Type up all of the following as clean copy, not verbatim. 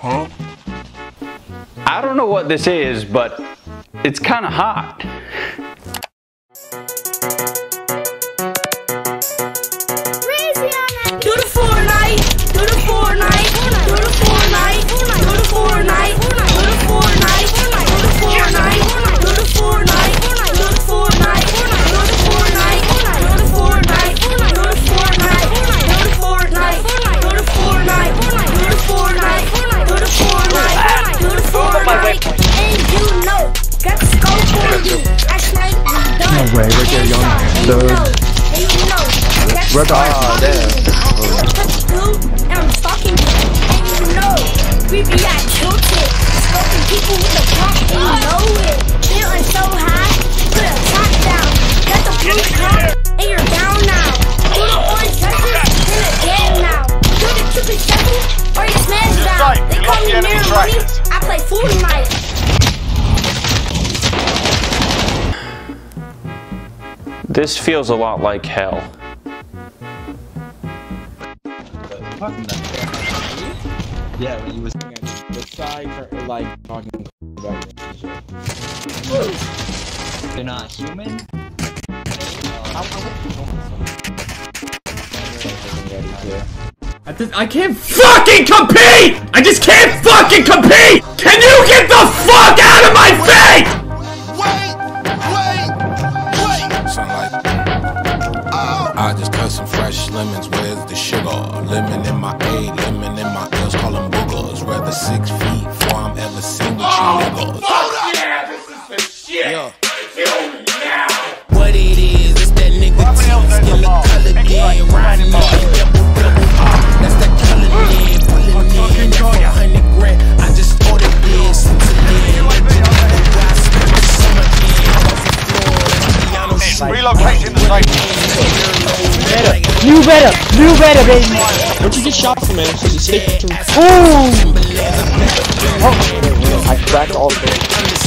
Huh? I don't know what this is, but it's kind of hot. Right there, young dude. Right there. And I'm stalking you. And you know, creepy, I killed it. Stalking people with a pop, and you know it. Feeling so high, put a top down. Got the blue card, and you're down now. Put the orange touches, and again now. You're the cupid shuffle, or you smash down. They call me MIre Money, I play food tonight. This feels a lot like hell. Yeah, but you was besides like talking about shit. You're not human? I can't fucking compete! I just can't fucking compete! Can you get the fuck out of my face?! I just cut some fresh lemons, where's the sugar? Lemon in my A, lemon in my L's, call them boogers. Rather 6 feet before I'm ever seen with you niggas. Oh, yeah, this is the shit. Yeah. Kill me now. What it is, it's that nigga T, still a color dead, riding me, double, that's that color dead, pulling in, that's 400 grand, I just ordered this, since again, I just know I spent the summer in, I'm off the floor, Tiano shit. Relocating the site. New better, baby. Don't you get shot for, man? So you stick to. Oh! I cracked all the things.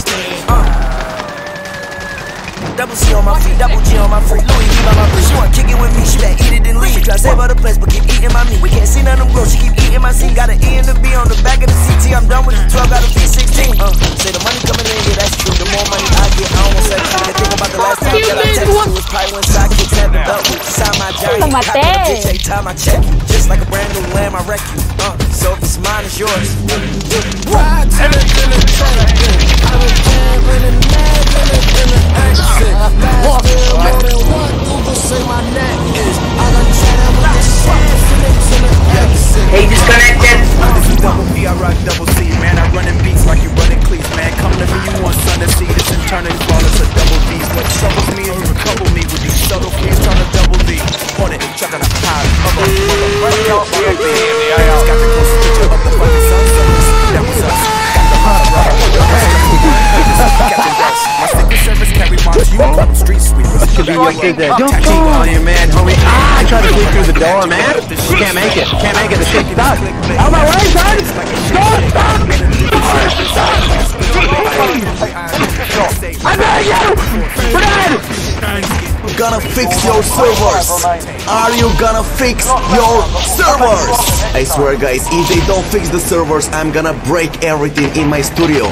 Double C on my feet, double G on my feet. Louis V by my bitch. You wanna kick it with me? She better eat it and leave. She try to save all the place, but keep eating my meat. We can't see none of them grow. She keep eating my seat. Got an E and a B on the back of the CT. I'm done with the 12, got a B16. Say the money coming in, yeah, that's true. The more money I get, I don't want sex. Think about the last time that I texted you was probably when I kicked at the belt. Oh my bad. Time I check you, just like a brand new lamb, I wreck you. So if it's mine, it's yours. Ride to the track. I was born in a mad in an accent. Last year, more than one Google say my neck is. I done chatted with the shit in an accent. Hey, disconnected. Double B, I rock double C, man. I run in beats like you running cleats, man. Come to me, you want sun to see this eternity flawless or double B's. What troubles me is you recouple me with these subtle keys trying to double D. On it, try to hide. I'm a motherfucker, y'all wanna be in the aisles. Got me close to the motherfucking sun. That was us. Got the hot rod. Got the dust. My secret service carry marks. You call them street sweepers. Don't go on you, man, homie. I tried to leave through the door, man. You can't make it. Can't make it. The shit out. Out my way, son! Stop! I know you! Forget it! Gonna fix your servers? Are you gonna fix your servers? I swear guys, if they don't fix the servers, I'm gonna break everything in my studio.